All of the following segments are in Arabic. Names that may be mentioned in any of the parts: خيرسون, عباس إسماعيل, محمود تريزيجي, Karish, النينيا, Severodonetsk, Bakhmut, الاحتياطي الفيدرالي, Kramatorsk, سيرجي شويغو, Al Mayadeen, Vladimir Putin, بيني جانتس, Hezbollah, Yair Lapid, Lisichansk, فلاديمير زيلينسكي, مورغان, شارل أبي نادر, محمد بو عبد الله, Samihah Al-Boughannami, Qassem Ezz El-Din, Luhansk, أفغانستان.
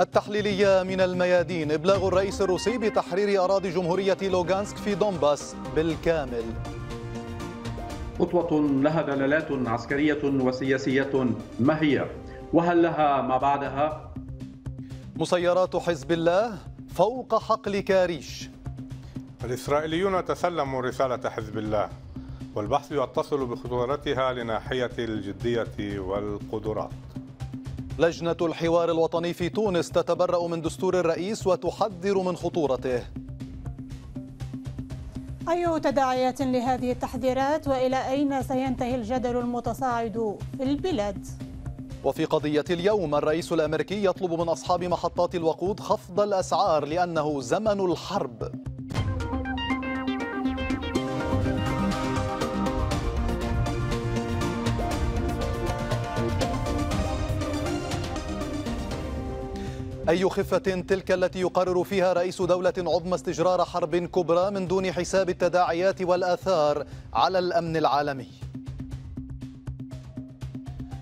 التحليلية من الميادين. إبلاغ الرئيس الروسي بتحرير أراضي جمهورية لوغانسك في دونباس بالكامل. خطوة لها دلالات عسكرية وسياسية، ما هي؟ وهل لها ما بعدها؟ مسيرات حزب الله فوق حقل كاريش. الإسرائيليون تسلموا رسالة حزب الله والبحث يتصل بخطورتها لناحية الجدية والقدرات. لجنة الحوار الوطني في تونس تتبرأ من دستور الرئيس وتحذر من خطورته. أي تداعيات لهذه التحذيرات وإلى أين سينتهي الجدل المتصاعد في البلاد؟ وفي قضية اليوم الرئيس الأمريكي يطلب من أصحاب محطات الوقود خفض الأسعار لأنه زمن الحرب. أي خفة تلك التي يقرر فيها رئيس دولة عظمى استجرار حرب كبرى من دون حساب التداعيات والآثار على الأمن العالمي؟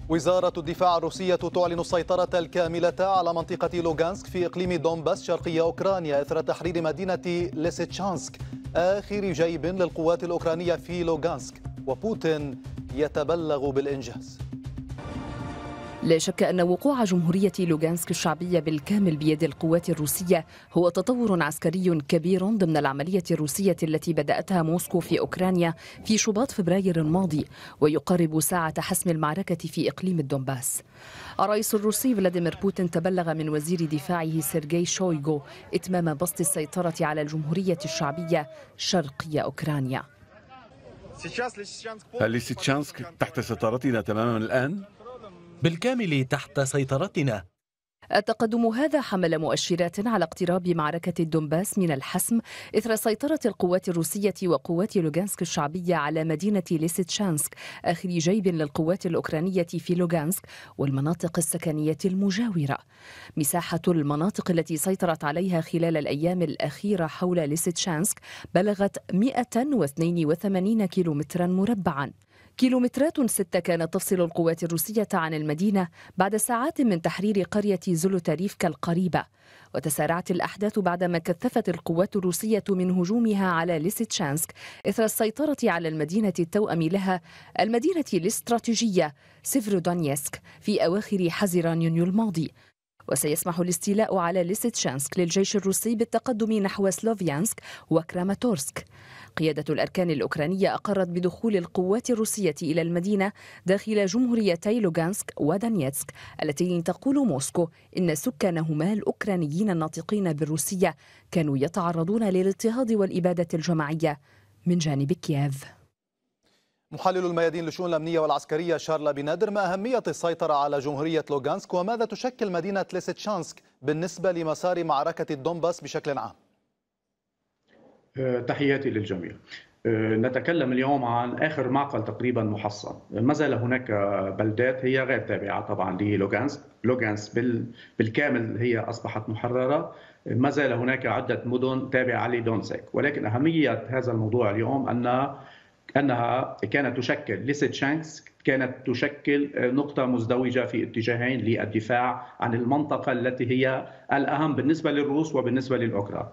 وزارة الدفاع الروسية تعلن السيطرة الكاملة على منطقة لوغانسك في إقليم دونباس شرقي أوكرانيا إثر تحرير مدينة ليسيتشانسك آخر جيب للقوات الأوكرانية في لوغانسك، وبوتين يتبلغ بالإنجاز. لا شك أن وقوع جمهورية لوغانسك الشعبية بالكامل بيد القوات الروسية هو تطور عسكري كبير ضمن العملية الروسية التي بدأتها موسكو في أوكرانيا في شباط فبراير الماضي، ويقرب ساعة حسم المعركة في إقليم الدونباس. الرئيس الروسي فلاديمير بوتين تبلغ من وزير دفاعه سيرجي شويغو إتمام بسط السيطرة على الجمهورية الشعبية شرقي أوكرانيا. هل ليسيتشانسك تحت سيطرتنا تماما الآن؟ بالكامل تحت سيطرتنا. التقدم هذا حمل مؤشرات على اقتراب معركة الدونباس من الحسم إثر سيطرة القوات الروسية وقوات لوغانسك الشعبية على مدينة ليسيتشانسك آخر جيب للقوات الأوكرانية في لوغانسك والمناطق السكنية المجاورة. مساحة المناطق التي سيطرت عليها خلال الأيام الأخيرة حول ليسيتشانسك بلغت 182 كيلومترا مربعا. كيلومترات 6 كانت تفصل القوات الروسية عن المدينة بعد ساعات من تحرير قرية زلوتاريفكا القريبة، وتسارعت الأحداث بعدما كثفت القوات الروسية من هجومها على ليسيتشانسك إثر السيطرة على المدينة التوأم لها، المدينة الاستراتيجية سيفرودونيسك في أواخر حزيران يونيو الماضي. وسيسمح الاستيلاء على ليسيتشانسك للجيش الروسي بالتقدم نحو سلوفيانسك وكراماتورسك. قيادة الأركان الأوكرانية أقرت بدخول القوات الروسية إلى المدينة داخل جمهوريتي لوغانسك ودانيتسك التين تقول موسكو إن سكانهما الأوكرانيين الناطقين بالروسية كانوا يتعرضون للاضطهاد والإبادة الجماعية من جانب كييف. محلل الميادين للشؤون الأمنية والعسكرية شارل بنادر، ما أهمية السيطرة على جمهورية لوغانسك وماذا تشكل مدينة ليسيتشانسك بالنسبة لمسار معركة الدونباس بشكل عام؟ تحياتي للجميع. نتكلم اليوم عن آخر معقل تقريبا محصن، ما زال هناك بلدات هي غير تابعة طبعا للوغانسك، لوغانسك بالكامل هي أصبحت محررة، ما زال هناك عدة مدن تابعة لدونسك، ولكن أهمية هذا الموضوع اليوم أنها كانت تشكل ليسيتشانسك كانت تشكل نقطة مزدوجة في اتجاهين للدفاع عن المنطقة التي هي الأهم بالنسبة للروس وبالنسبة للأوكران.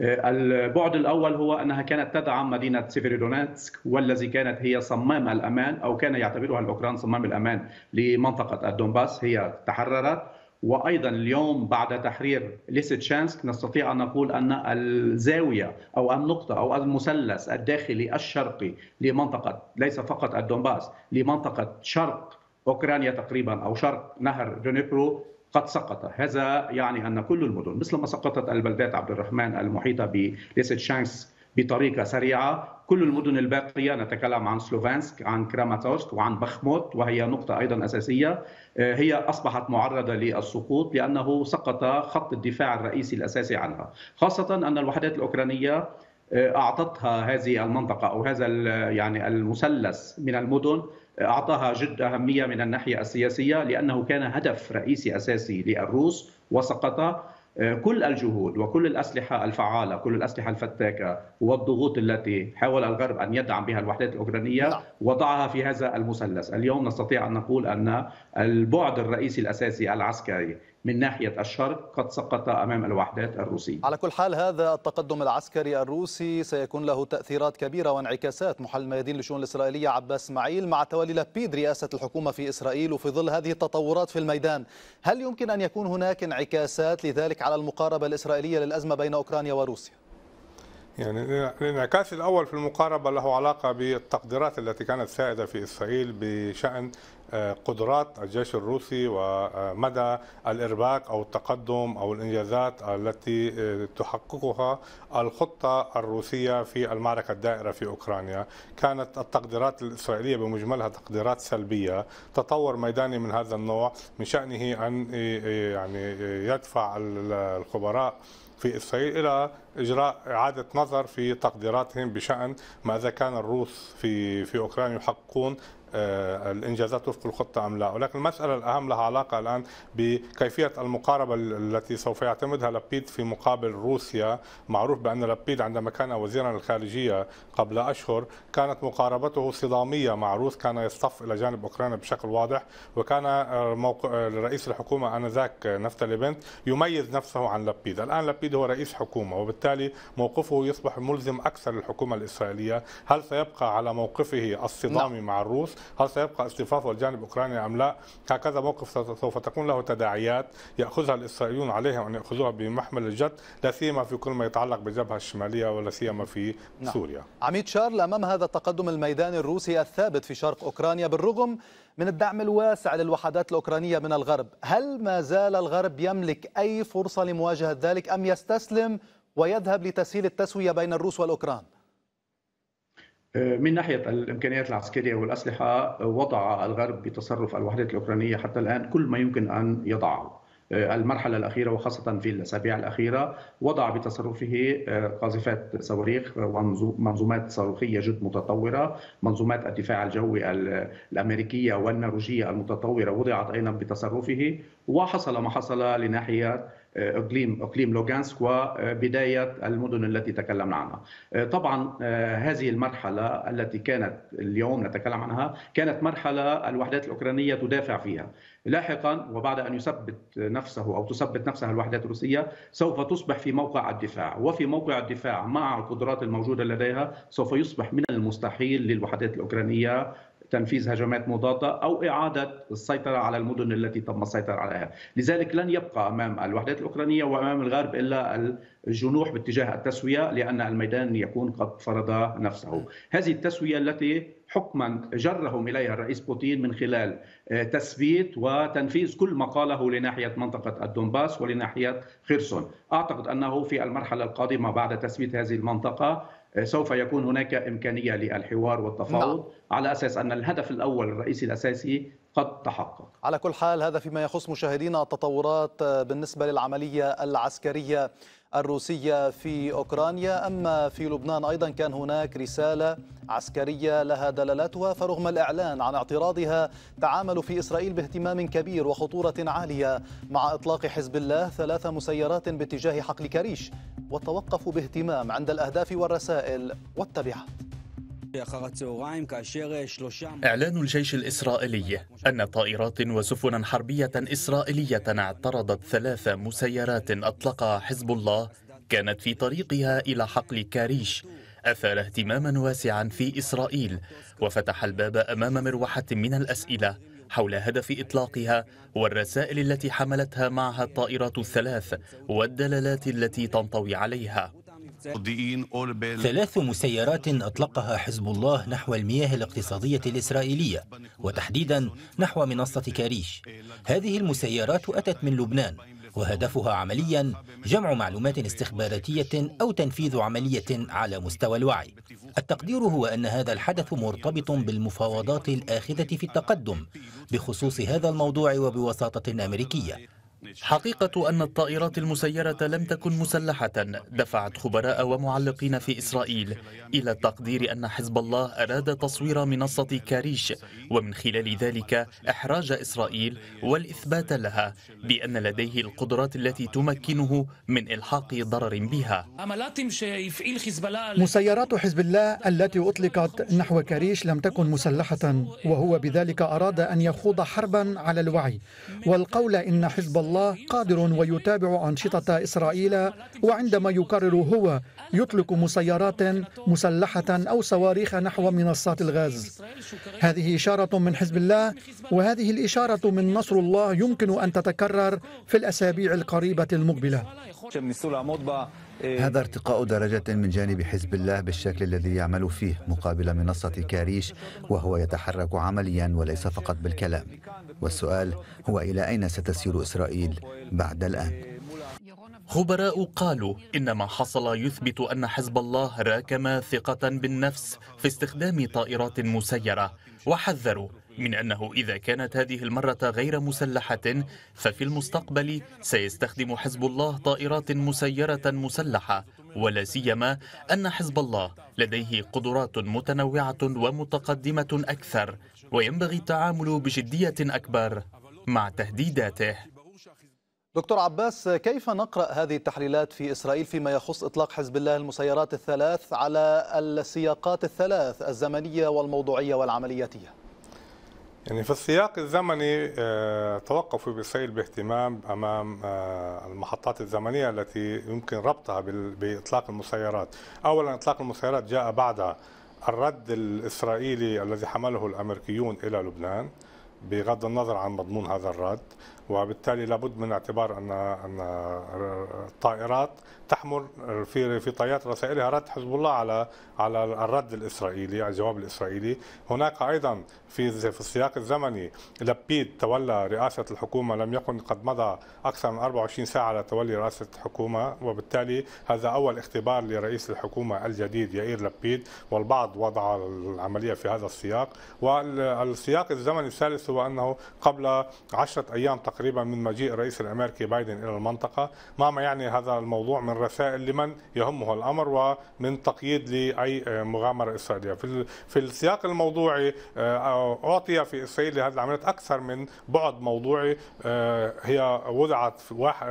البعد الأول هو أنها كانت تدعم مدينة سيفيرودونيتسك والذي كانت هي صمام الأمان أو كان يعتبرها الأوكران صمام الأمان لمنطقة الدونباس، هي تحررت. وأيضا اليوم بعد تحرير ليسيتشانسك نستطيع أن نقول أن الزاوية أو النقطة أو المثلث الداخلي الشرقي لمنطقة ليس فقط الدونباس، لمنطقة شرق أوكرانيا تقريبا أو شرق نهر دنيبرو قد سقط. هذا يعني أن كل المدن مثل ما سقطت البلدات عبد الرحمن المحيطة بليسيتشانسك بطريقة سريعة، كل المدن الباقية نتكلم عن سلوفانسك، عن كراماتورسك، وعن بخموت وهي نقطة أيضا أساسية، هي أصبحت معرضة للسقوط لأنه سقط خط الدفاع الرئيسي الأساسي عنها، خاصة أن الوحدات الأوكرانية أعطتها هذه المنطقة أو هذا يعني المثلث من المدن أعطاها جد أهمية من الناحية السياسية لأنه كان هدف رئيسي أساسي للروس وسقط. كل الجهود وكل الأسلحة الفعالة، كل الأسلحة الفتاكة والضغوط التي حاول الغرب أن يدعم بها الوحدات الأوكرانية وضعها في هذا المثلث. اليوم نستطيع أن نقول أن البعد الرئيسي الأساسي العسكري من ناحية الشرق قد سقط أمام الوحدات الروسية. على كل حال هذا التقدم العسكري الروسي سيكون له تأثيرات كبيرة وانعكاسات. محلل ميادين للشؤون الإسرائيلية عباس إسماعيل، مع تولي لابيد رئاسة الحكومة في إسرائيل وفي ظل هذه التطورات في الميدان، هل يمكن أن يكون هناك انعكاسات لذلك على المقاربة الإسرائيلية للأزمة بين أوكرانيا وروسيا؟ يعني الانعكاس الأول في المقاربة له علاقة بالتقديرات التي كانت سائدة في إسرائيل بشأن قدرات الجيش الروسي ومدى الإرباك أو التقدم أو الإنجازات التي تحققها الخطة الروسية في المعركة الدائرة في أوكرانيا. كانت التقديرات الإسرائيلية بمجملها تقديرات سلبية. تطور ميداني من هذا النوع من شأنه أن يعني يدفع الخبراء في إسرائيل إلى إجراء إعادة نظر في تقديراتهم بشأن ماذا كان الروس في أوكرانيا يحققون الإنجازات وفق الخطة أم لا. ولكن المسألة الأهم لها علاقة الآن بكيفية المقاربة التي سوف يعتمدها لابيد في مقابل روسيا. معروف بأن لابيد عندما كان وزيرا للخارجية قبل أشهر كانت مقاربته صدامية مع روس، كان يصطف إلى جانب أوكرانيا بشكل واضح، وكان رئيس الحكومة آنذاك نفتالي بنت يميز نفسه عن لابيد. الآن لابيد هو رئيس حكومة وبالتالي موقفه يصبح ملزم أكثر للحكومة الإسرائيلية. هل سيبقى على موقفه الصدامي مع الروس؟ هل سيبقى اصطفافه لجانب أوكرانيا أم لا؟ هكذا موقف سوف تكون له تداعيات يأخذها الإسرائيليون عليهم أن يأخذوها بمحمل الجد، لا سيما في كل ما يتعلق بالجبهة الشمالية ولا سيما في سوريا. عميد شارل، أمام هذا التقدم الميداني الروسي الثابت في شرق أوكرانيا بالرغم من الدعم الواسع للوحدات الأوكرانية من الغرب، هل ما زال الغرب يملك أي فرصة لمواجهة ذلك أم يستسلم ويذهب لتسهيل التسوية بين الروس والأوكران؟ من ناحية الإمكانيات العسكرية والأسلحة، وضع الغرب بتصرف الوحدات الأوكرانية حتى الآن كل ما يمكن أن يضعه. المرحلة الأخيرة وخاصة في الأسابيع الأخيرة وضع بتصرفه قاذفات صواريخ ومنظومات صاروخية جد متطورة. منظومات الدفاع الجوي الأمريكية والنرويجية المتطورة وضعت أيضا بتصرفه، وحصل ما حصل لناحية اقليم لوغانسك وبدايه المدن التي تكلمنا عنها. طبعا هذه المرحله التي كانت اليوم نتكلم عنها كانت مرحله الوحدات الاوكرانيه تدافع فيها. لاحقا وبعد ان يثبت نفسه او تثبت نفسها الوحدات الروسيه سوف تصبح في موقع الدفاع، وفي موقع الدفاع مع القدرات الموجوده لديها سوف يصبح من المستحيل للوحدات الاوكرانيه تنفيذ هجمات مضادة أو إعادة السيطرة على المدن التي تم السيطرة عليها. لذلك لن يبقى أمام الوحدات الأوكرانية وأمام الغرب إلا الجنوح باتجاه التسوية، لأن الميدان يكون قد فرض نفسه. هذه التسوية التي حكما جرهم إليها الرئيس بوتين من خلال تثبيت وتنفيذ كل ما قاله لناحية منطقة الدونباس ولناحية خيرسون. أعتقد أنه في المرحلة القادمة بعد تثبيت هذه المنطقة سوف يكون هناك إمكانية للحوار والتفاوض على أساس أن الهدف الأول الرئيسي الأساسي قد تحقق. على كل حال هذا فيما يخص مشاهدينا التطورات بالنسبة للعملية العسكرية الروسية في أوكرانيا. أما في لبنان أيضا كان هناك رسالة عسكرية لها دلالاتها، فرغم الإعلان عن اعتراضها تعاملوا في إسرائيل باهتمام كبير وخطورة عالية مع إطلاق حزب الله 3 مسيرات باتجاه حقل كريش، وتوقفوا باهتمام عند الأهداف والرسائل والتبعات. إعلان الجيش الإسرائيلي أن طائرات وسفنا حربية إسرائيلية اعترضت 3 مسيرات أطلقها حزب الله كانت في طريقها إلى حقل كاريش أثار اهتماما واسعا في إسرائيل، وفتح الباب أمام مروحة من الأسئلة حول هدف إطلاقها والرسائل التي حملتها معها الطائرات الثلاث والدلالات التي تنطوي عليها. 3 مسيرات أطلقها حزب الله نحو المياه الاقتصادية الإسرائيلية وتحديدا نحو منصة كاريش. هذه المسيرات أتت من لبنان وهدفها عمليا جمع معلومات استخباراتية أو تنفيذ عملية على مستوى الوعي. التقدير هو أن هذا الحدث مرتبط بالمفاوضات الآخذة في التقدم بخصوص هذا الموضوع وبوساطة أمريكية. حقيقة أن الطائرات المسيرة لم تكن مسلحة دفعت خبراء ومعلقين في إسرائيل إلى التقدير أن حزب الله أراد تصوير منصة كاريش ومن خلال ذلك إحراج إسرائيل والإثبات لها بأن لديه القدرات التي تمكنه من إلحاق ضرر بها. مسيرات حزب الله التي أطلقت نحو كاريش لم تكن مسلحة، وهو بذلك أراد أن يخوض حربا على الوعي، والقول إن حزب الله الله قادر ويتابع أنشطة إسرائيل، وعندما يقرر هو يطلق مسيرات مسلحة أو صواريخ نحو منصات الغاز. هذه إشارة من حزب الله، وهذه الإشارة من نصر الله يمكن أن تتكرر في الأسابيع القريبة المقبلة. هذا ارتقاء درجة من جانب حزب الله بالشكل الذي يعمل فيه مقابل منصة كاريش، وهو يتحرك عمليا وليس فقط بالكلام. والسؤال هو إلى أين ستسير إسرائيل بعد الآن؟ خبراء قالوا إن ما حصل يثبت أن حزب الله راكم ثقة بالنفس في استخدام طائرات مسيرة، وحذروا من أنه إذا كانت هذه المرة غير مسلحة ففي المستقبل سيستخدم حزب الله طائرات مسيرة مسلحة، ولا سيما أن حزب الله لديه قدرات متنوعة ومتقدمة أكثر، وينبغي التعامل بجدية أكبر مع تهديداته. دكتور عباس، كيف نقرأ هذه التحليلات في إسرائيل فيما يخص إطلاق حزب الله المسيرات الثلاث على السياقات الثلاث الزمنية والموضوعية والعملياتية؟ يعني في السياق الزمني توقفوا بإسرائيل باهتمام أمام المحطات الزمنية التي يمكن ربطها بإطلاق المسيرات. أولا إطلاق المسيرات جاء بعد الرد الإسرائيلي الذي حمله الأمريكيون إلى لبنان بغض النظر عن مضمون هذا الرد، وبالتالي لابد من اعتبار ان الطائرات تحمل في طيات رسائلها رد حزب الله على الرد الاسرائيلي، على الجواب الاسرائيلي. هناك ايضا في السياق الزمني لابيد تولى رئاسه الحكومه، لم يكن قد مضى اكثر من 24 ساعه على تولي رئاسه الحكومه، وبالتالي هذا اول اختبار لرئيس الحكومه الجديد يائير لابيد، والبعض وضع العمليه في هذا السياق. والسياق الزمني الثالث هو انه قبل 10 ايام تقريبا من مجيء الرئيس الامريكي بايدن الى المنطقه، ما يعني هذا الموضوع من رسائل لمن يهمه الامر ومن تقييد لاي مغامره اسرائيليه. في السياق الموضوعي اعطي في اسرائيل لهذه العمليات اكثر من بعد موضوعي، هي وضعت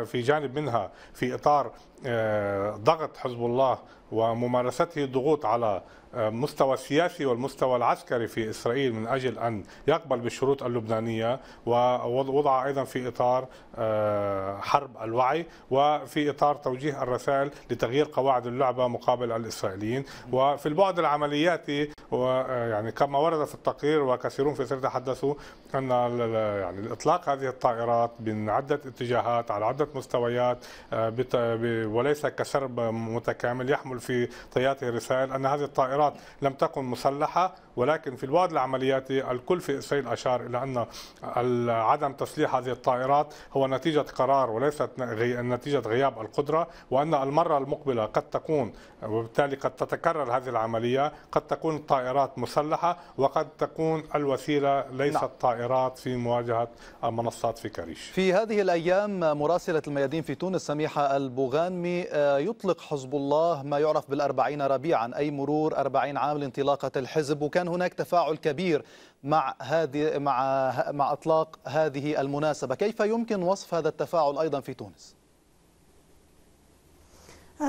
في جانب منها في اطار ضغط حزب الله وممارسته ضغوط على المستوى السياسي والمستوى العسكري في إسرائيل من أجل أن يقبل بالشروط اللبنانية، ووضع أيضا في إطار حرب الوعي وفي إطار توجيه الرسائل لتغيير قواعد اللعبة مقابل الإسرائيليين. وفي البعد العملياتي يعني كما ورد في التقرير وكثيرون في إسرائيل تحدثوا أن يعني الإطلاق هذه الطائرات من عدة اتجاهات على عدة مستويات وليس كسرب متكامل يحمل في طياته رسائل، أن هذه الطائرات لم تكن مسلحة. ولكن في البعد العملياتي الكل في إسرائيل أشار إلى أن عدم تسليح هذه الطائرات هو نتيجة قرار وليست نتيجة غياب القدرة، وأن المرة المقبلة قد تكون، وبالتالي قد تتكرر هذه العملية، قد تكون الطائرات مسلحة وقد تكون الوسيلة ليست طائرات في مواجهة المنصات في كاريش. في هذه الأيام مراسلة الميادين في تونس سميحة البوغانمي، يطلق حزب الله ما يعرف بالأربعين ربيعا، أي مرور 40 عام لانطلاقة الحزب، وكان هناك تفاعل كبير مع إطلاق هذه المناسبة. كيف يمكن وصف هذا التفاعل أيضا في تونس؟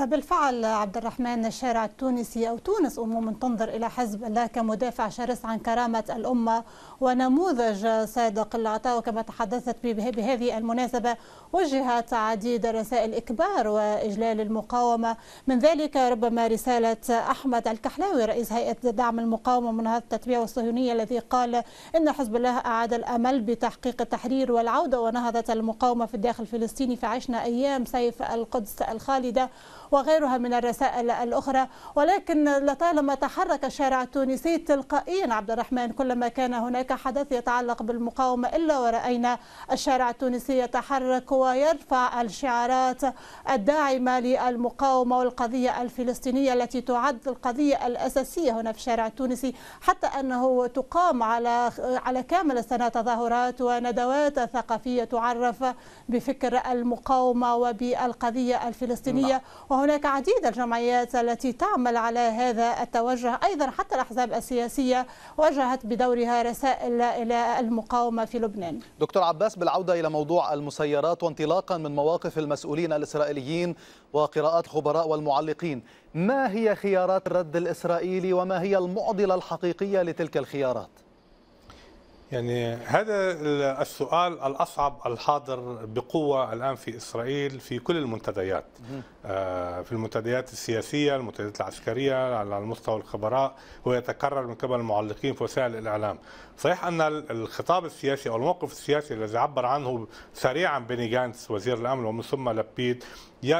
بالفعل عبد الرحمن، الشارع التونسي أو تونس عموما تنظر إلى حزب الله كمدافع شرس عن كرامة الأمة ونموذج صادق العطاء. وكما تحدثت بهذه المناسبة وجهت عديد رسائل إكبار وإجلال المقاومة، من ذلك ربما رسالة أحمد الكحلاوي رئيس هيئة دعم المقاومة منهضة التتبع الصهيونية الذي قال إن حزب الله أعاد الأمل بتحقيق التحرير والعودة ونهضة المقاومة في الداخل الفلسطيني، فعشنا أيام سيف القدس الخالدة، وغيرها من الرسائل الأخرى. ولكن لطالما تحرك الشارع التونسي تلقائيا عبد الرحمن، كلما كان هناك حدث يتعلق بالمقاومة إلا ورأينا الشارع التونسي يتحرك ويرفع الشعارات الداعمة للمقاومة والقضية الفلسطينية التي تعد القضية الأساسية هنا في الشارع التونسي، حتى أنه تقام على كامل السنة تظاهرات وندوات ثقافية تعرف بفكر المقاومة وبالقضية الفلسطينية. وهناك عديد الجمعيات التي تعمل على هذا التوجه، أيضا حتى الأحزاب السياسية وجهت بدورها رسائل إلى المقاومة في لبنان. دكتور عباس، بالعودة إلى موضوع المسيرات وانطلاقا من مواقف المسؤولين الإسرائيليين وقراءات خبراء والمعلقين، ما هي خيارات الرد الإسرائيلي وما هي المعضلة الحقيقية لتلك الخيارات؟ يعني هذا السؤال الأصعب الحاضر بقوة الآن في إسرائيل في كل المنتديات، في المنتديات السياسية، المنتديات العسكرية، على المستوى الخبراء، ويتكرر من قبل المعلقين في وسائل الإعلام. صحيح أن الخطاب السياسي أو الموقف السياسي الذي عبر عنه سريعا بيني جانتس وزير الأمن ومن ثم لبيد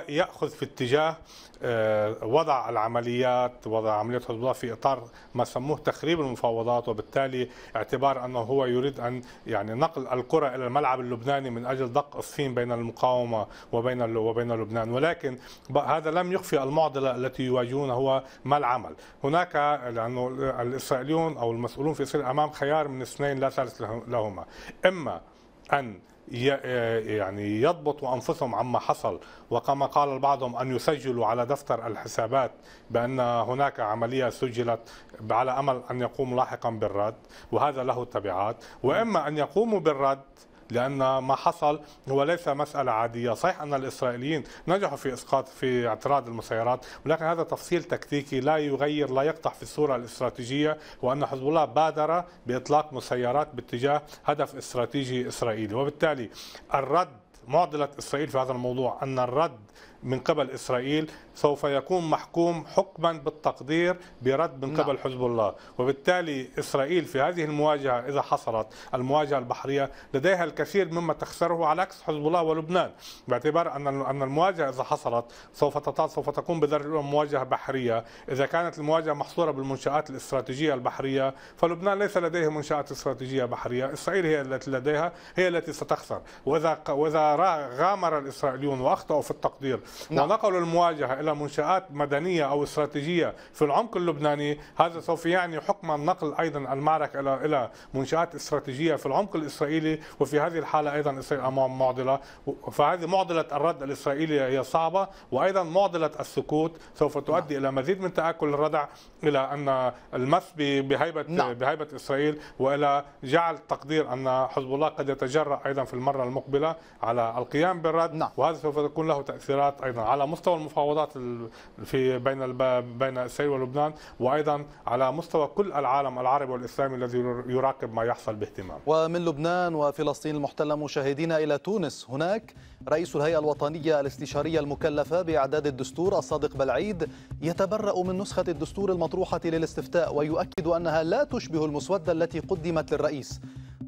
يأخذ في اتجاه وضع العمليات، وضع عملية حزب الله في إطار ما سموه تخريب المفاوضات، وبالتالي اعتبار أنه هو يريد أن يعني نقل الكرة إلى الملعب اللبناني من أجل دق الصين بين المقاومة وبين لبنان. ولكن هذا لم يخفي المعضلة التي يواجهونها، هو ما العمل هناك، لأنه الإسرائيليون أو المسؤولون في إسرائيل أمام خيار من اثنين لا ثالث لهما، إما أن يعني يضبطوا أنفسهم عما حصل، وكما قال البعضهم أن يسجلوا على دفتر الحسابات بأن هناك عملية سجلت على أمل أن يقوموا لاحقا بالرد، وهذا له تبعات، وإما أن يقوموا بالرد لأن ما حصل هو ليس مسألة عادية. صحيح أن الإسرائيليين نجحوا في إسقاط في اعتراض المسيرات، ولكن هذا تفصيل تكتيكي لا يغير، لا يقطع في الصورة الاستراتيجية، وأن حزب الله بادر بإطلاق مسيرات باتجاه هدف استراتيجي إسرائيلي. وبالتالي الرد، معضلة إسرائيل في هذا الموضوع أن الرد من قبل إسرائيل سوف يكون محكوم حكما بالتقدير برد من قبل حزب الله. وبالتالي إسرائيل في هذه المواجهة، إذا حصلت المواجهة البحرية، لديها الكثير مما تخسره على عكس حزب الله ولبنان، باعتبار أن المواجهة إذا حصلت سوف تكون بدرجة مواجهة بحرية. إذا كانت المواجهة محصورة بالمنشآت الاستراتيجية البحرية، فلبنان ليس لديه منشآت استراتيجية بحرية، إسرائيل هي التي لديها، هي التي ستخسر. وإذا غامر الإسرائيليون وأخطأوا في التقدير ونقلوا المواجهة إلى منشآت مدنية أو استراتيجية في العمق اللبناني، هذا سوف يعني حكما نقل أيضا المعركة إلى منشآت استراتيجية في العمق الإسرائيلي، وفي هذه الحالة أيضا إسرائيل أمام معضلة. فهذه معضلة الرد الإسرائيلي هي صعبة، وأيضا معضلة السكوت سوف تؤدي إلى مزيد من تآكل الردع، إلى أن المس بهيبة إسرائيل، وإلى جعل تقدير أن حزب الله قد يتجرأ أيضا في المرة المقبلة على القيام بالرد. وهذا سوف تكون له تأثيرات أيضا على مستوى المفاوضات بين إسرائيل ولبنان، وأيضا على مستوى كل العالم العربي والإسلامي الذي يراقب ما يحصل باهتمام. ومن لبنان وفلسطين المحتلة مشاهدينا إلى تونس، هناك رئيس الهيئة الوطنية الاستشارية المكلفة بإعداد الدستور الصادق بلعيد يتبرأ من نسخة الدستور المطروحة للاستفتاء، ويؤكد أنها لا تشبه المسودة التي قدمت للرئيس.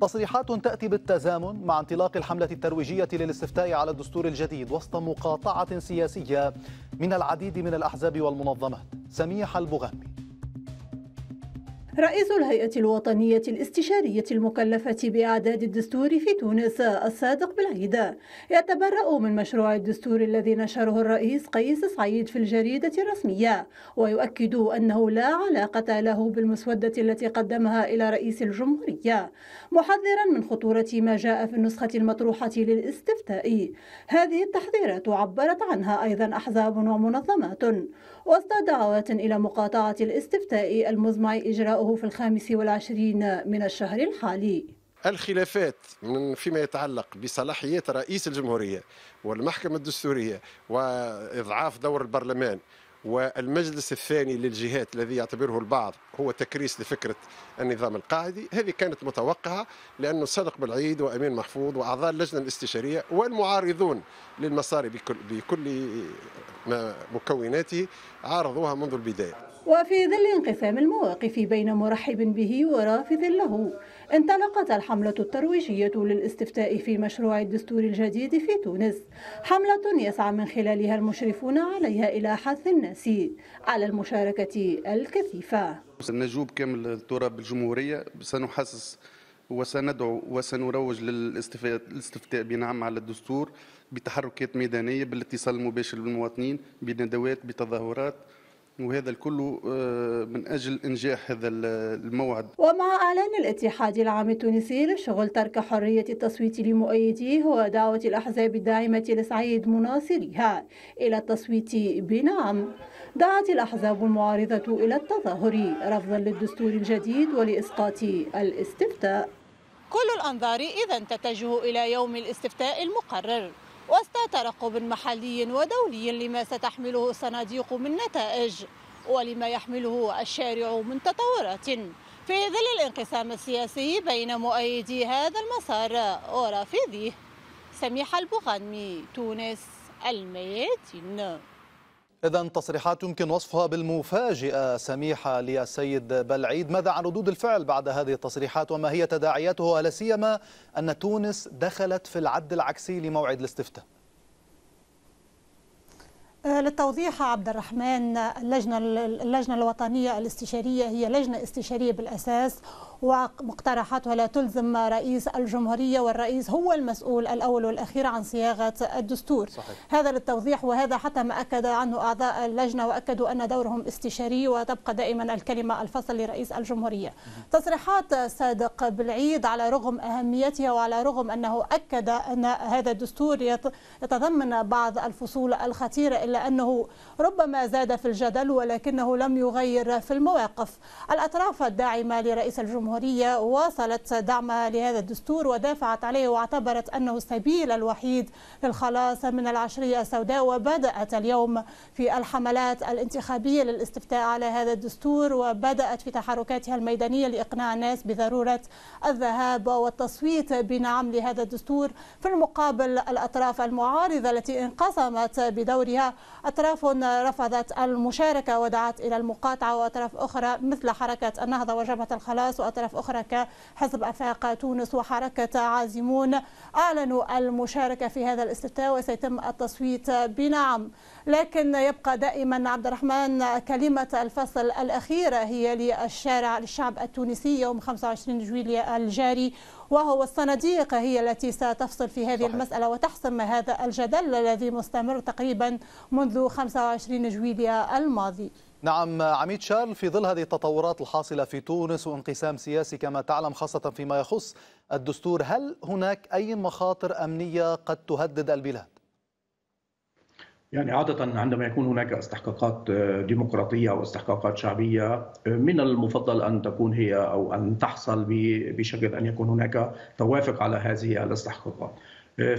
تصريحات تأتي بالتزامن مع انطلاق الحملة الترويجية للاستفتاء على الدستور الجديد، وسط مقاطعة سياسية من العديد من الأحزاب والمنظمات. سميحة البوغامي، رئيس الهيئة الوطنية الاستشارية المكلفة بإعداد الدستور في تونس الصادق بلعيد، يتبرأ من مشروع الدستور الذي نشره الرئيس قيس سعيد في الجريدة الرسمية، ويؤكد أنه لا علاقة له بالمسودة التي قدمها إلى رئيس الجمهورية، محذرا من خطورة ما جاء في النسخة المطروحة للاستفتاء. هذه التحذيرات عبرت عنها أيضا أحزاب ومنظمات، وسط دعوات إلى مقاطعة الاستفتاء المزمع إجراؤه في 25 من الشهر الحالي. الخلافات فيما يتعلق بصلاحيات رئيس الجمهورية والمحكمة الدستورية وإضعاف دور البرلمان والمجلس الثاني للجهات الذي يعتبره البعض هو تكريس لفكرة النظام القاعدي، هذه كانت متوقعة، لأنه صادق بلعيد وأمين محفوظ وأعضاء اللجنة الاستشارية والمعارضون للمسار بكل مكوناته عارضوها منذ البداية. وفي ظل انقسام المواقف بين مرحب به ورافض له، انطلقت الحملة الترويجية للاستفتاء في مشروع الدستور الجديد في تونس، حملة يسعى من خلالها المشرفون عليها إلى حث الناس على المشاركة الكثيفة. سنجوب كامل تراب الجمهورية، سنحسس وسندعو وسنروج للاستفتاء بنعم على الدستور بتحركات ميدانية، بالاتصال المباشر بالمواطنين، بندوات، بتظاهرات، وهذا الكل من أجل إنجاح هذا الموعد. ومع إعلان الاتحاد العام التونسي للشغل ترك حرية التصويت لمؤيديه، ودعوة الأحزاب الداعمة لسعيد مناصريها إلى التصويت بنعم، دعت الأحزاب المعارضة إلى التظاهر رفضا للدستور الجديد ولإسقاط الاستفتاء. كل الأنظار إذن تتجه إلى يوم الاستفتاء المقرر، وسط ترقب محلي ودولي لما ستحمله الصناديق من نتائج، ولما يحمله الشارع من تطورات في في ظل الانقسام السياسي بين مؤيدي هذا المسار ورافضيه. سميحة البوغنمي، تونس، الميادين. إذن تصريحات يمكن وصفها بالمفاجئة سميحة للسيد بلعيد، ماذا عن ردود الفعل بعد هذه التصريحات وما هي تداعياته، لا سيما أن تونس دخلت في العد العكسي لموعد الاستفتاء؟ للتوضيح عبد الرحمن، اللجنة الوطنية الاستشارية هي لجنة استشارية بالأساس، ومقترحاتها لا تلزم رئيس الجمهورية، والرئيس هو المسؤول الأول والأخير عن صياغة الدستور. صحيح. هذا للتوضيح، وهذا حتى ما أكد عنه أعضاء اللجنة وأكدوا أن دورهم استشاري وتبقى دائما الكلمة الفصل لرئيس الجمهورية. تصريحات صادق بلعيد على رغم أهميتها وعلى رغم أنه أكد أن هذا الدستور يتضمن بعض الفصول الخطيرة، إلا أنه ربما زاد في الجدل ولكنه لم يغير في المواقف. الأطراف الداعمة لرئيس الجمهورية واصلت دعمها لهذا الدستور ودافعت عليه، واعتبرت أنه السبيل الوحيد للخلاص من العشرية السوداء، وبدأت اليوم في الحملات الانتخابية للاستفتاء على هذا الدستور، وبدأت في تحركاتها الميدانية لإقناع الناس بضرورة الذهاب والتصويت بنعم لهذا الدستور. في المقابل الأطراف المعارضة التي انقسمت بدورها، أطراف رفضت المشاركة ودعت إلى المقاطعة، وأطراف أخرى مثل حركة النهضة وجبهة الخلاص، وأطراف أخرى كحزب أفاق تونس وحركة عازمون، أعلنوا المشاركة في هذا الاستفتاء وسيتم التصويت بنعم. لكن يبقى دائما عبد الرحمن كلمة الفصل الأخيرة هي للشارع، للشعب التونسي يوم 25 جويلية الجاري، وهو الصناديق هي التي ستفصل في هذه المسألة وتحسم هذا الجدل الذي مستمر تقريبا منذ 25 جويلية الماضي. نعم عميد شارل، في ظل هذه التطورات الحاصلة في تونس وانقسام سياسي كما تعلم خاصة فيما يخص الدستور، هل هناك أي مخاطر أمنية قد تهدد البلاد؟ يعني عادة عندما يكون هناك استحقاقات ديمقراطية أو استحقاقات شعبية، من المفضل أن تكون هي أو أن تحصل بشكل أن يكون هناك توافق على هذه الاستحقاقات.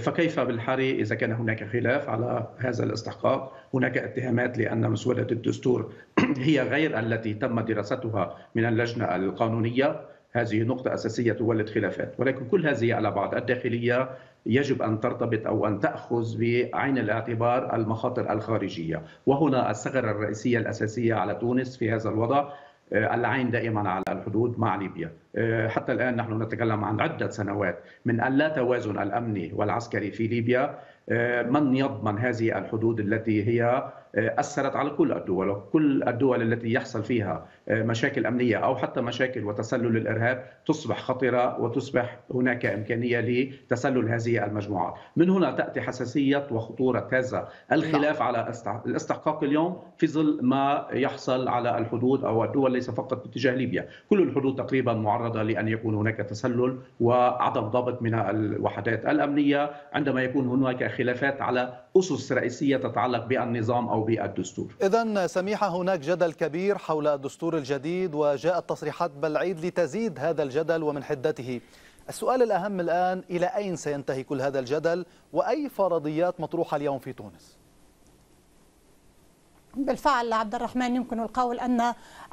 فكيف بالحري إذا كان هناك خلاف على هذا الاستحقاق؟ هناك اتهامات لأن مسودة الدستور هي غير التي تم دراستها من اللجنة القانونية. هذه نقطة أساسية تولد خلافات، ولكن كل هذه على بعض الداخلية يجب أن ترتبط أو أن تأخذ بعين الاعتبار المخاطر الخارجية، وهنا الثغرة الرئيسية الأساسية على تونس في هذا الوضع. العين دائما على الحدود مع ليبيا. حتى الآن نحن نتكلم عن عدة سنوات من اللا توازن الأمني والعسكري في ليبيا. من يضمن هذه الحدود التي هي أثرت على كل الدول، وكل الدول التي يحصل فيها مشاكل أمنية أو حتى مشاكل وتسلل الإرهاب تصبح خطرة وتصبح هناك إمكانية لتسلل هذه المجموعات. من هنا تأتي حساسية وخطورة هذا الخلاف على الاستحقاق اليوم في ظل ما يحصل على الحدود أو الدول، ليس فقط باتجاه ليبيا، كل الحدود تقريبا معرضة لأن يكون هناك تسلل وعدم ضبط من الوحدات الأمنية عندما يكون هناك خلافات على أسس رئيسية تتعلق بالنظام أو بالدستور. إذن سميحة، هناك جدل كبير حول الدستور الجديد، وجاءت تصريحات بلعيد لتزيد هذا الجدل ومن حدته. السؤال الأهم الآن، إلى أين سينتهي كل هذا الجدل، وأي فرضيات مطروحة اليوم في تونس؟ بالفعل عبد الرحمن، يمكن القول أن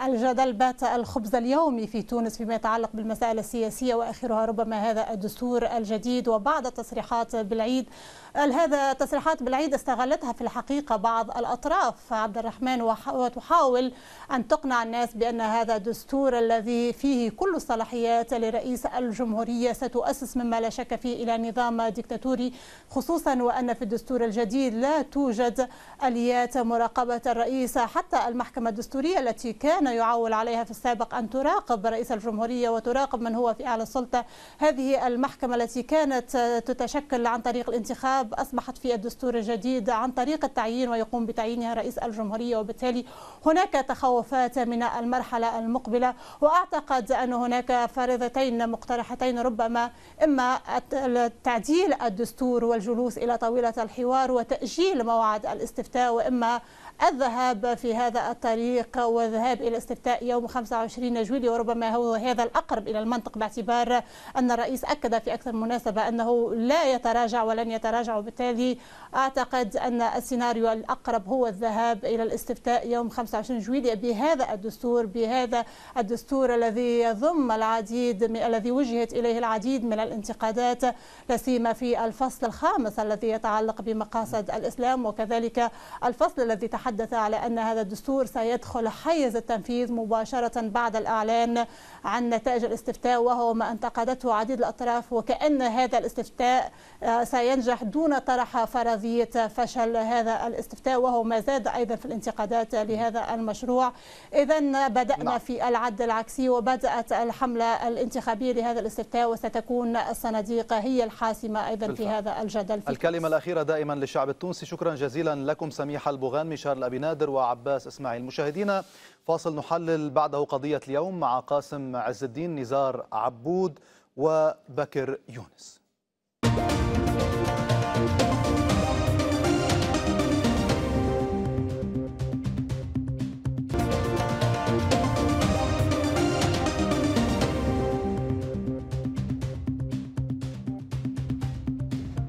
الجدل بات الخبز اليومي في تونس فيما يتعلق بالمسائل السياسية، وآخرها ربما هذا الدستور الجديد وبعض تصريحات بلعيد. هذا تصريحات بلعيد استغلتها في الحقيقة بعض الأطراف عبد الرحمن، وتحاول أن تقنع الناس بأن هذا الدستور الذي فيه كل الصلاحيات لرئيس الجمهورية ستؤسس مما لا شك فيه إلى نظام ديكتاتوري، خصوصا وأن في الدستور الجديد لا توجد آليات مراقبة الرئيس. حتى المحكمة الدستورية التي كان يعول عليها في السابق أن تراقب رئيس الجمهورية وتراقب من هو في أعلى السلطة، هذه المحكمة التي كانت تتشكل عن طريق الانتخاب أصبحت في الدستور الجديد عن طريق التعيين، ويقوم بتعيينها رئيس الجمهورية، وبالتالي هناك تخوفات من المرحلة المقبلة. وأعتقد أن هناك فرضتين مقترحتين ربما، إما تعديل الدستور والجلوس إلى طاولة الحوار وتأجيل موعد الاستفتاء، وإما الذهاب في هذا الطريق والذهاب إلى استفتاء يوم 25 جويلية، وربما هو هذا الأقرب إلى المنطق باعتبار أن الرئيس أكد في أكثر من مناسبة أنه لا يتراجع ولن يتراجع، وبالتالي أعتقد أن السيناريو الأقرب هو الذهاب إلى الاستفتاء يوم 25 جويلية بهذا الدستور الذي يضم الذي وجهت إليه العديد من الانتقادات، لا سيما في الفصل الخامس الذي يتعلق بمقاصد الإسلام، وكذلك الفصل الذي تحدث على أن هذا الدستور سيدخل حيز التنفيذ مباشرة بعد الإعلان عن نتائج الاستفتاء، وهو ما انتقدته عديد الأطراف، وكأن هذا الاستفتاء سينجح دون طرح فرضية فشل هذا الاستفتاء، وهو ما زاد أيضا في الانتقادات لهذا المشروع. إذا بدأنا في العد العكسي وبدأت الحملة الانتخابية لهذا الاستفتاء، وستكون الصناديق هي الحاسمة أيضا في هذا الجدل. الكلمة الأخيرة دائما للشعب التونسي. شكرا جزيلا لكم سميحة البوغانمي، شارل أبي نادر، وعباس إسماعيل. مشاهدينا، فاصل نحلل بعده قضية اليوم مع قاسم عز الدين، نزار عبود، وبكر يونس.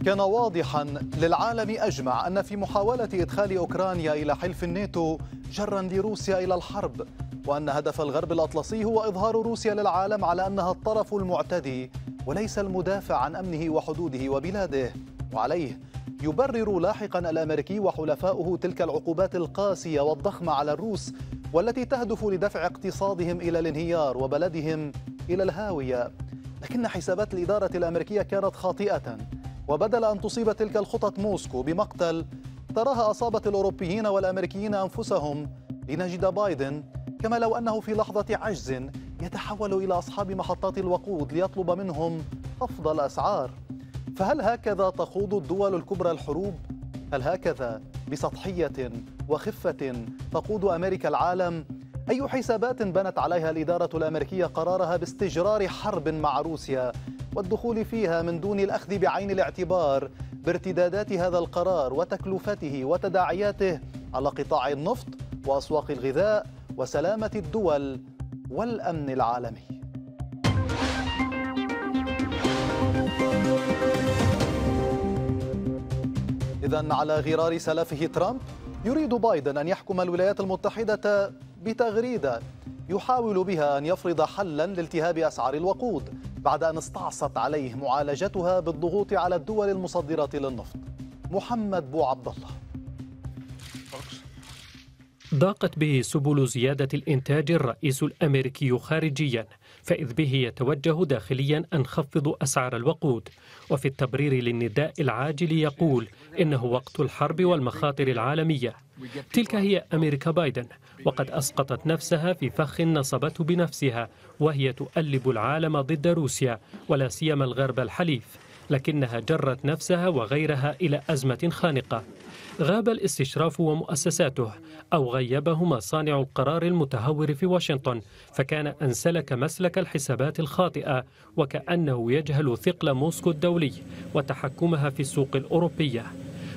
كان واضحا للعالم أجمع أن في محاولة إدخال أوكرانيا إلى حلف الناتو جرا لروسيا إلى الحرب، وأن هدف الغرب الأطلسي هو إظهار روسيا للعالم على أنها الطرف المعتدي وليس المدافع عن أمنه وحدوده وبلاده. وعليه يبرر لاحقا الأمريكي وحلفاؤه تلك العقوبات القاسية والضخمة على الروس، والتي تهدف لدفع اقتصادهم إلى الانهيار وبلدهم إلى الهاوية. لكن حسابات الإدارة الأمريكية كانت خاطئة، وبدل أن تصيب تلك الخطط موسكو بمقتل، تراها أصابت الأوروبيين والأمريكيين أنفسهم، لنجد بايدن كما لو أنه في لحظة عجز يتحول إلى أصحاب محطات الوقود ليطلب منهم أفضل أسعار. فهل هكذا تخوض الدول الكبرى الحروب؟ هل هكذا بسطحية وخفة تقود أمريكا العالم؟ أي حسابات بنت عليها الإدارة الأمريكية قرارها باستجرار حرب مع روسيا والدخول فيها من دون الأخذ بعين الاعتبار بارتدادات هذا القرار وتكلفته وتداعياته على قطاع النفط وأسواق الغذاء وسلامة الدول والأمن العالمي؟ إذن على غرار سلفه ترامب، يريد بايدن أن يحكم الولايات المتحدة بتغريدة يحاول بها أن يفرض حلاً لالتهاب أسعار الوقود، بعد أن استعصت عليه معالجتها بالضغوط على الدول المصدرة للنفط. محمد بو عبد الله. ضاقت به سبل زيادة الإنتاج الرئيس الأمريكي خارجياً، فإذ به يتوجه داخلياً أن خفض أسعار الوقود. وفي التبرير للنداء العاجل يقول إنه وقت الحرب والمخاطر العالمية. تلك هي أمريكا بايدن، وقد أسقطت نفسها في فخ نصبته بنفسها، وهي تؤلب العالم ضد روسيا ولا سيما الغرب الحليف، لكنها جرت نفسها وغيرها إلى أزمة خانقة. غاب الاستشراف ومؤسساته، أو غيبهما صانع القرار المتهور في واشنطن، فكان أن سلك مسلك الحسابات الخاطئة، وكأنه يجهل ثقل موسكو الدولي وتحكمها في السوق الأوروبية.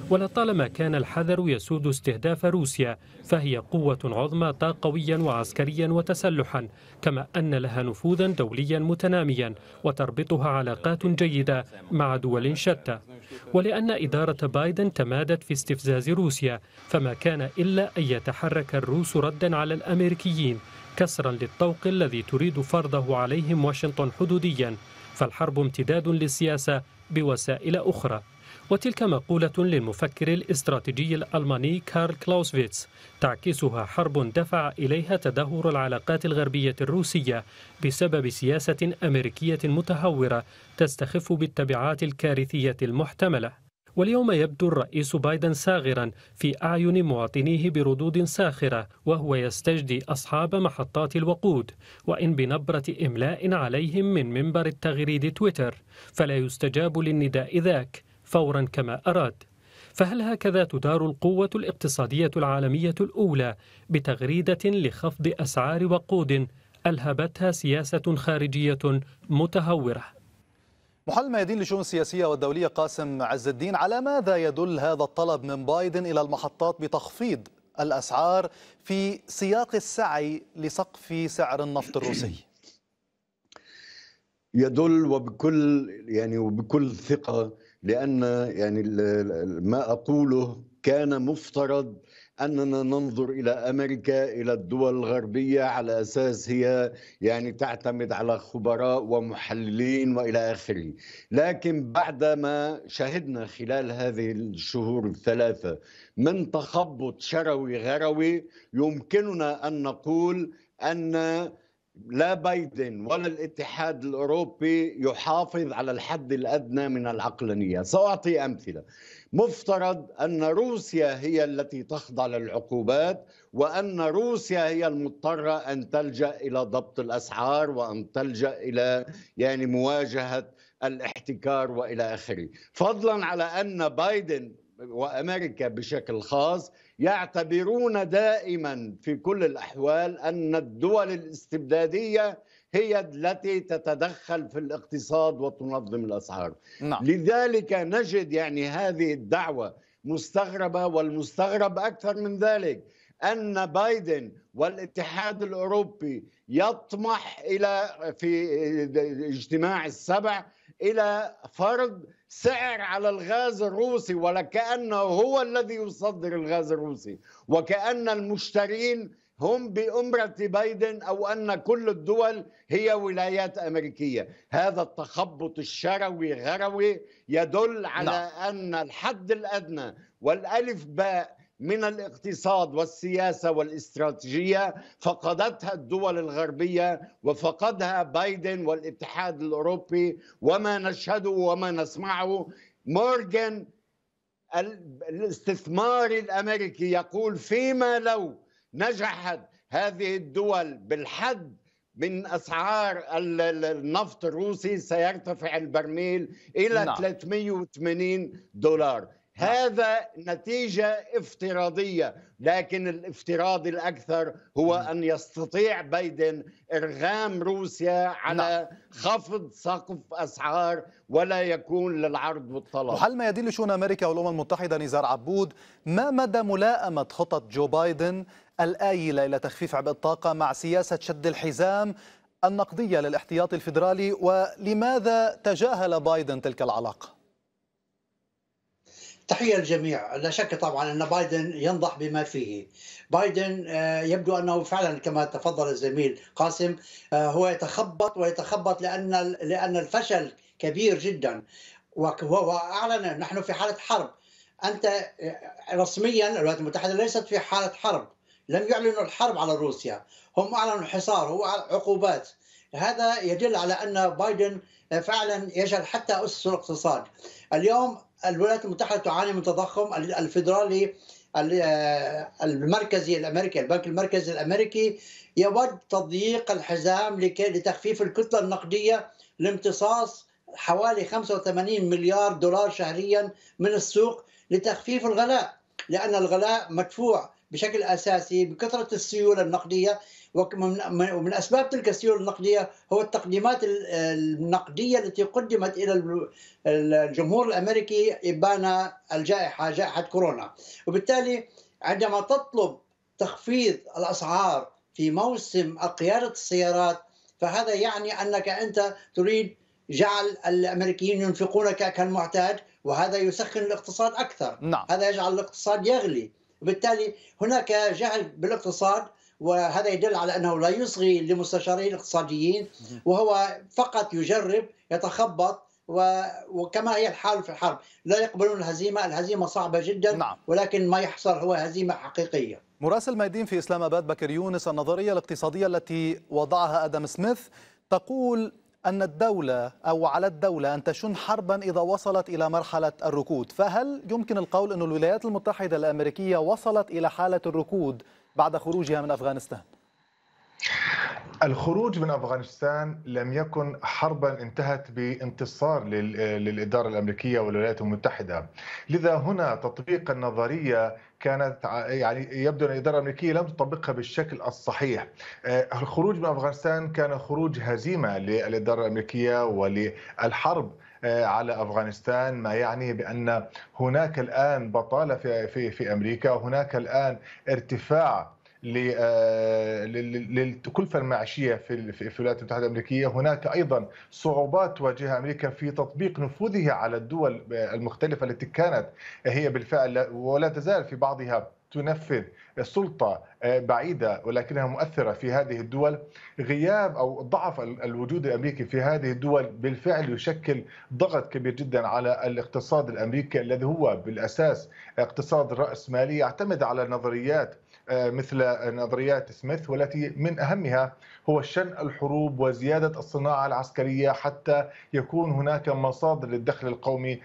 ولطالما كان الحذر يسود استهداف روسيا، فهي قوة عظمى طاقويا وعسكريا وتسلحا، كما أن لها نفوذا دوليا متناميا، وتربطها علاقات جيدة مع دول شتى. ولأن إدارة بايدن تمادت في استفزاز روسيا، فما كان إلا أن يتحرك الروس ردا على الأمريكيين، كسرا للطوق الذي تريد فرضه عليهم واشنطن حدوديا. فالحرب امتداد للسياسة بوسائل أخرى. وتلك مقولة للمفكر الاستراتيجي الألماني كارل كلاوسفيتس، تعكسها حرب دفع إليها تدهور العلاقات الغربية الروسية بسبب سياسة أمريكية متهورة تستخف بالتبعات الكارثية المحتملة. واليوم يبدو الرئيس بايدن ساغرا في أعين مواطنيه بردود ساخرة، وهو يستجدي أصحاب محطات الوقود، وإن بنبرة إملاء عليهم من منبر التغريد تويتر، فلا يستجاب للنداء ذاك فورا كما أراد. فهل هكذا تدار القوة الاقتصادية العالمية الأولى، بتغريدة لخفض أسعار وقود ألهبتها سياسة خارجية متهورة؟ محلل ميادين لشؤون السياسية والدولية قاسم عز الدين، على ماذا يدل هذا الطلب من بايدن إلى المحطات بتخفيض الأسعار في سياق السعي لسقف سعر النفط الروسي؟ يدل وبكل ثقة، لأن ما أقوله كان مفترض أننا ننظر إلى أمريكا، إلى الدول الغربية، على أساس هي تعتمد على خبراء ومحللين وإلى آخره. لكن بعدما شهدنا خلال هذه الشهور الثلاثة من تخبط شروي غروي، يمكننا أن نقول أن لا بايدن ولا الاتحاد الأوروبي يحافظ على الحد الأدنى من العقلانية. سأعطي أمثلة. مفترض أن روسيا هي التي تخضع للعقوبات، وأن روسيا هي المضطرة أن تلجأ إلى ضبط الأسعار، وأن تلجأ إلى مواجهة الاحتكار وإلى آخره، فضلا على أن بايدن وأمريكا بشكل خاص يعتبرون دائما في كل الأحوال أن الدول الاستبدادية هي التي تتدخل في الاقتصاد وتنظم الأسعار. نعم. لذلك نجد هذه الدعوة مستغربة، والمستغرب أكثر من ذلك أن بايدن والاتحاد الأوروبي يطمح في اجتماع السبع إلى فرض سعر على الغاز الروسي، ولكأنه هو الذي يصدر الغاز الروسي، وكأن المشترين هم بأمرة بايدن، أو أن كل الدول هي ولايات أمريكية. هذا التخبط الشروي غروي يدل على أن الحد الأدنى والألف باء من الاقتصاد والسياسة والاستراتيجية فقدتها الدول الغربية، وفقدها بايدن والاتحاد الأوروبي. وما نشهده وما نسمعه، مورغان الاستثماري الأمريكي يقول فيما لو نجحت هذه الدول بالحد من أسعار النفط الروسي سيرتفع البرميل إلى $380. هذا نتيجة افتراضية، لكن الافتراض الأكثر هو أن يستطيع بايدن إرغام روسيا على خفض سقف أسعار ولا يكون للعرض والطلب. وحل ما يدل شؤون أمريكا والأمم المتحدة نزار عبود، ما مدى ملائمة خطط جو بايدن الآيلة إلى تخفيف عبء الطاقة مع سياسة شد الحزام النقدية للاحتياط الفيدرالي، ولماذا تجاهل بايدن تلك العلاقة؟ تحية للجميع. لا شك طبعا أن بايدن ينضح بما فيه. بايدن يبدو أنه فعلا كما تفضل الزميل قاسم هو يتخبط ويتخبط، لأن الفشل كبير جدا، وهو أعلن نحن في حالة حرب. أنت رسميا الولايات المتحدة ليست في حالة حرب، لم يعلنوا الحرب على روسيا، هم أعلنوا الحصار، هو عقوبات. هذا يدل على أن بايدن فعلا يجهل حتى أسس الاقتصاد. اليوم الولايات المتحدة تعاني من تضخم. الفيدرالي المركزي الأمريكي، البنك المركزي الأمريكي، يود تضييق الحزام لتخفيف الكتلة النقدية لامتصاص حوالي $85 مليار شهريا من السوق لتخفيف الغلاء، لأن الغلاء مدفوع بشكل أساسي بكثرة السيولة النقدية. ومن أسباب تلك السيولة النقدية هو التقديمات النقدية التي قدمت إلى الجمهور الأمريكي إبان جائحة كورونا. وبالتالي عندما تطلب تخفيض الأسعار في موسم قيادة السيارات، فهذا أنك أنت تريد جعل الأمريكيين ينفقون كالمعتاد، وهذا يسخن الاقتصاد أكثر. هذا يجعل الاقتصاد يغلي. وبالتالي هناك جهل بالاقتصاد، وهذا يدل على أنه لا يصغي لمستشارين الاقتصاديين، وهو فقط يجرب يتخبط، وكما هي الحال في الحرب لا يقبلون الهزيمة. الهزيمة صعبة جدا، ولكن ما يحصل هو هزيمة حقيقية. مراسل ميادين في إسلام أباد بكر يونس، النظرية الاقتصادية التي وضعها آدم سميث تقول أن الدولة أو على الدولة أن تشن حربا إذا وصلت إلى مرحلة الركود، فهل يمكن القول أن الولايات المتحدة الأمريكية وصلت إلى حالة الركود بعد خروجها من أفغانستان؟ الخروج من أفغانستان لم يكن حربا انتهت بانتصار للإدارة الأمريكية والولايات المتحدة، لذا هنا تطبيق النظرية كانت يبدو أن الإدارة الأمريكية لم تطبقها بالشكل الصحيح. الخروج من أفغانستان كان خروج هزيمة للإدارة الأمريكية وللحرب على أفغانستان، ما يعني بأن هناك الآن بطالة في أمريكا، وهناك الآن ارتفاع للكلفة المعيشية في الولايات المتحدة الأمريكية. هناك أيضا صعوبات تواجهها أمريكا في تطبيق نفوذها على الدول المختلفة التي كانت هي بالفعل ولا تزال في بعضها تنفذ السلطة بعيدة ولكنها مؤثرة في هذه الدول. غياب أو ضعف الوجود الأمريكي في هذه الدول بالفعل يشكل ضغط كبير جدا على الاقتصاد الأمريكي الذي هو بالأساس اقتصاد رأسمالي يعتمد على نظريات مثل نظريات سميث، والتي من أهمها هو شن الحروب وزيادة الصناعة العسكرية حتى يكون هناك مصادر للدخل القومي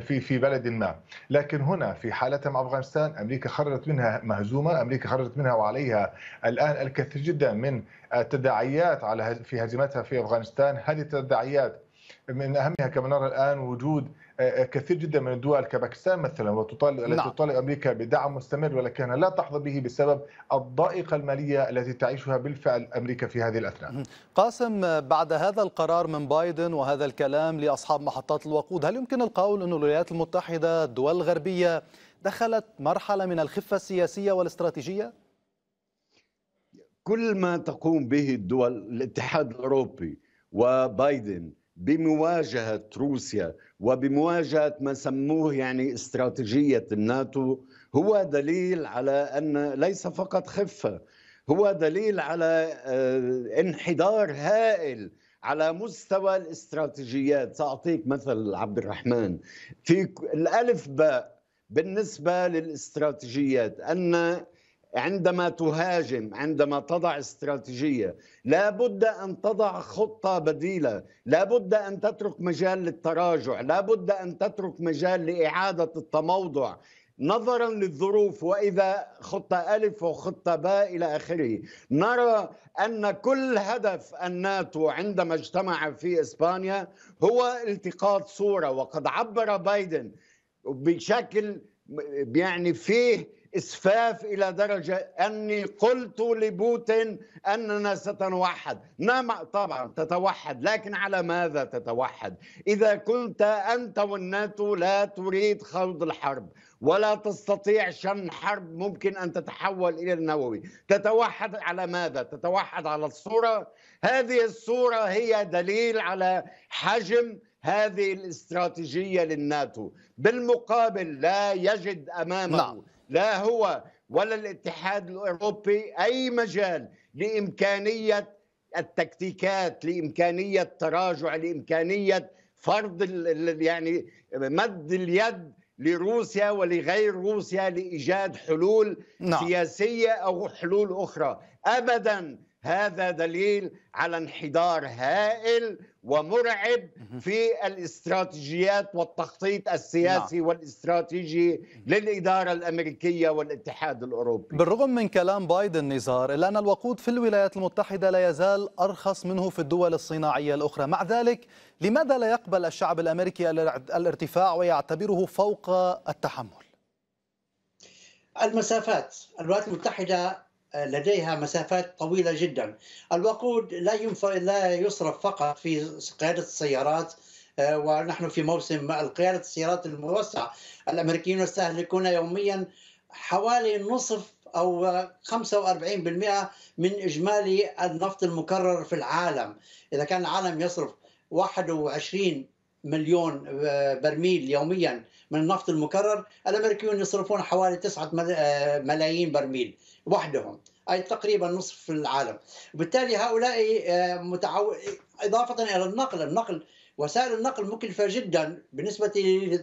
في بلد ما. لكن هنا في حالتها مع أفغانستان أمريكا خرجت منها مهزومة، أمريكا خرجت منها وعليها الآن الكثير جدا من التداعيات في هزيمتها في أفغانستان. هذه التداعيات من أهمها كما نرى الآن وجود كثير جدا من الدول كباكستان مثلا التي تطالب أمريكا بدعم مستمر ولكنها لا تحظى به بسبب الضائقة المالية التي تعيشها بالفعل أمريكا في هذه الأثناء. قاسم، بعد هذا القرار من بايدن وهذا الكلام لأصحاب محطات الوقود، هل يمكن القول أن الولايات المتحدة الدول الغربية دخلت مرحلة من الخفة السياسية والاستراتيجية؟ كل ما تقوم به الدول الاتحاد الأوروبي وبايدن بمواجهة روسيا وبمواجهة ما سموه يعني استراتيجية الناتو هو دليل على أن ليس فقط خفة، هو دليل على انحدار هائل على مستوى الاستراتيجيات. سأعطيك مثل عبد الرحمن في الألف باء بالنسبة للاستراتيجيات، أن عندما تهاجم، عندما تضع استراتيجية لا بد أن تضع خطة بديلة، لا بد أن تترك مجال للتراجع، لا بد أن تترك مجال لإعادة التموضع نظرا للظروف. وإذا خطة ألف وخطة باء إلى آخره، نرى أن كل هدف الناتو عندما اجتمع في إسبانيا هو التقاط صورة. وقد عبر بايدن بشكل يعني فيه إسفاف إلى درجة أني قلت لبوتين أننا ستنوحد. نعم طبعا تتوحد، لكن على ماذا تتوحد؟ إذا كنت أنت والناتو لا تريد خوض الحرب ولا تستطيع شن حرب ممكن أن تتحول إلى النووي، تتوحد على ماذا؟ تتوحد على الصورة. هذه الصورة هي دليل على حجم هذه الاستراتيجية للناتو. بالمقابل لا يجد أمامه لا هو ولا الاتحاد الأوروبي أي مجال لإمكانية التكتيكات، لإمكانية التراجع، لإمكانية فرض يعني مد اليد لروسيا ولغير روسيا لإيجاد حلول سياسية أو حلول أخرى أبدا. هذا دليل على انحدار هائل ومرعب في الاستراتيجيات والتخطيط السياسي والاستراتيجي للإدارة الأمريكية والاتحاد الأوروبي. بالرغم من كلام بايدن نزار، إلا أن الوقود في الولايات المتحدة لا يزال أرخص منه في الدول الصناعية الأخرى. مع ذلك لماذا لا يقبل الشعب الأمريكي الارتفاع ويعتبره فوق التحمل؟ المسافات، الولايات المتحدة لديها مسافات طويلة جدا. الوقود لا يصرف فقط في قيادة السيارات، ونحن في موسم قيادة السيارات الموسعة. الأمريكيون يستهلكون يوميا حوالي نصف أو 45% من إجمالي النفط المكرر في العالم. إذا كان العالم يصرف 21 مليون برميل يوميا من النفط المكرر، الأمريكيون يصرفون حوالي 9 ملايين برميل وحدهم، أي تقريبا نصف العالم. وبالتالي هؤلاء إضافة إلى النقل وسائل النقل مكلفة جدا. بالنسبة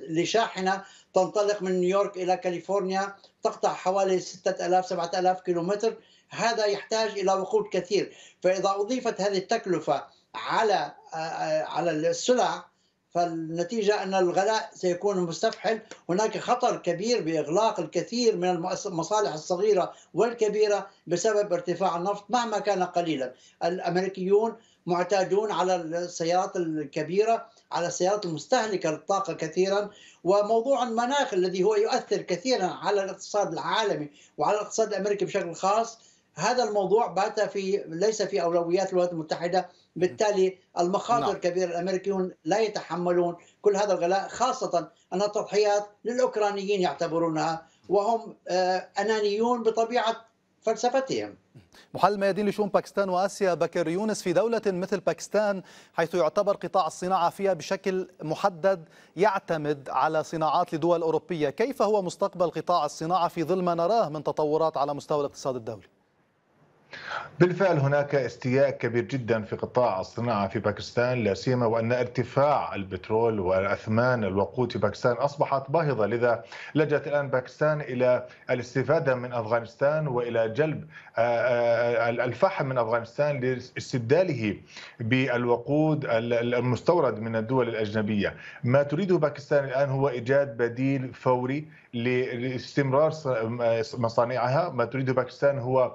لشاحنة تنطلق من نيويورك إلى كاليفورنيا تقطع حوالي 6000-7000 كيلومتر، هذا يحتاج إلى وقود كثير. فإذا أضيفت هذه التكلفة على السلع، فالنتيجة أن الغلاء سيكون مستفحل. هناك خطر كبير بإغلاق الكثير من المصالح الصغيرة والكبيرة بسبب ارتفاع النفط مهما كان قليلا. الأمريكيون معتادون على السيارات الكبيرة، على السيارات المستهلكة للطاقة كثيرا. وموضوع المناخ الذي هو يؤثر كثيرا على الاقتصاد العالمي وعلى الاقتصاد الأمريكي بشكل خاص، هذا الموضوع بات ليس في أولويات الولايات المتحدة بالتالي المخاطر كبيرة. الأمريكيون لا يتحملون كل هذا الغلاء، خاصة أن التضحيات للأوكرانيين يعتبرونها، وهم أنانيون بطبيعة فلسفتهم. محلل ميادين لشؤون باكستان وآسيا بكر يونس، في دولة مثل باكستان حيث يعتبر قطاع الصناعة فيها بشكل محدد يعتمد على صناعات لدول أوروبية، كيف هو مستقبل قطاع الصناعة في ظل ما نراه من تطورات على مستوى الاقتصاد الدولي؟ بالفعل هناك استياء كبير جدا في قطاع الصناعة في باكستان، لا سيما وأن ارتفاع البترول وأثمان الوقود في باكستان أصبحت باهظة، لذا لجأت الآن باكستان إلى الاستفادة من أفغانستان وإلى جلب الفحم من أفغانستان لاستبداله بالوقود المستورد من الدول الأجنبية. ما تريده باكستان الآن هو إيجاد بديل فوري لاستمرار مصانعها، ما تريده باكستان هو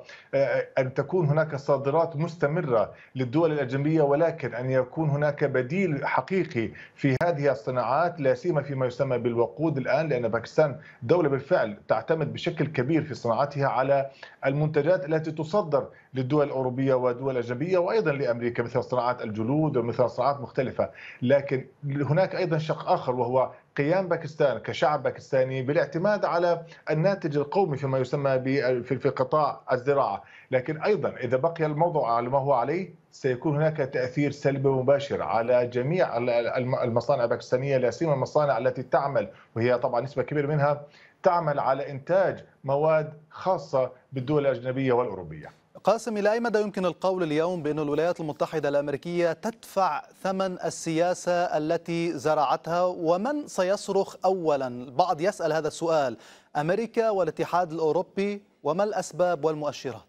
أن تكون هناك صادرات مستمرة للدول الأجنبية، ولكن أن يكون هناك بديل حقيقي في هذه الصناعات، لا سيما فيما يسمى بالوقود الآن، لأن باكستان دولة بالفعل تعتمد بشكل كبير في صناعتها على المنتجات التي تصدر للدول الأوروبية ودول أجنبية وأيضا لأمريكا، مثل صناعات الجلود ومثل صناعات مختلفة. لكن هناك أيضا شق آخر، وهو قيام باكستان كشعب باكستاني بالاعتماد على الناتج القومي فيما يسمى في قطاع الزراعة. لكن أيضا إذا بقي الموضوع على ما هو عليه سيكون هناك تأثير سلبي مباشر على جميع المصانع الباكستانية، لا سيما المصانع التي تعمل، وهي طبعا نسبة كبيرة منها تعمل على إنتاج مواد خاصة بالدول الأجنبية والأوروبية. قاسم، إلى أي مدى يمكن القول اليوم بأن الولايات المتحدة الأمريكية تدفع ثمن السياسة التي زرعتها، ومن سيصرخ أولا؟ البعض يسأل هذا السؤال، أمريكا والاتحاد الأوروبي، وما الأسباب والمؤشرات؟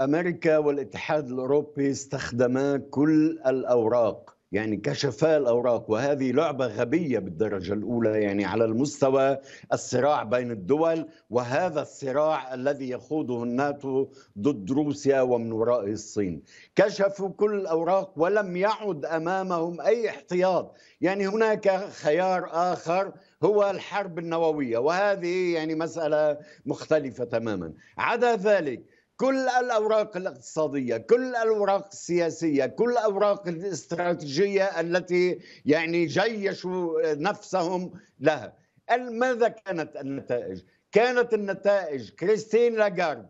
أمريكا والاتحاد الأوروبي استخدما كل الأوراق، يعني كشفا الأوراق، وهذه لعبة غبية بالدرجة الأولى، يعني على المستوى الصراع بين الدول، وهذا الصراع الذي يخوضه الناتو ضد روسيا ومن وراء الصين. كشفوا كل الأوراق ولم يعد أمامهم أي احتياط، يعني هناك خيار آخر هو الحرب النووية، وهذه يعني مسألة مختلفة تماما. عدا ذلك كل الأوراق الاقتصادية، كل الأوراق السياسية، كل الأوراق الاستراتيجية التي يعني جيشوا نفسهم لها. ماذا كانت النتائج؟ كانت النتائج كريستين لاغارد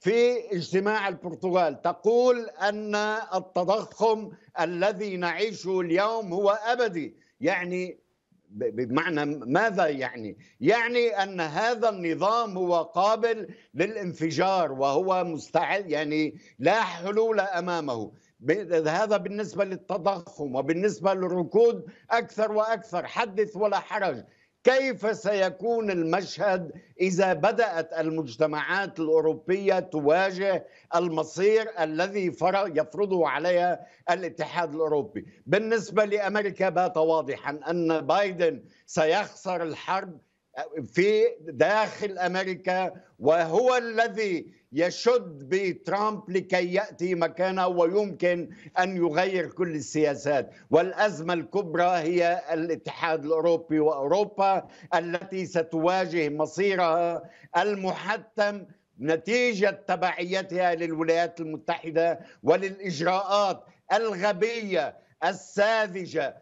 في اجتماع البرتغال تقول أن التضخم الذي نعيشه اليوم هو أبدي، يعني بمعنى ماذا يعني؟ يعني أن هذا النظام هو قابل للانفجار وهو مستعد، يعني لا حلول أمامه. هذا بالنسبة للتضخم، وبالنسبة للركود أكثر وأكثر، حدث ولا حرج. كيف سيكون المشهد إذا بدأت المجتمعات الأوروبية تواجه المصير الذي يفرضه عليها الاتحاد الأوروبي؟ بالنسبة لأمريكا بات واضحا أن بايدن سيخسر الحرب في داخل أمريكا، وهو الذي يشد بترامب لكي يأتي مكانه ويمكن أن يغير كل السياسات. والأزمة الكبرى هي الاتحاد الأوروبي وأوروبا التي ستواجه مصيرها المحتم نتيجة تبعيتها للولايات المتحدة وللإجراءات الغبية الساذجة،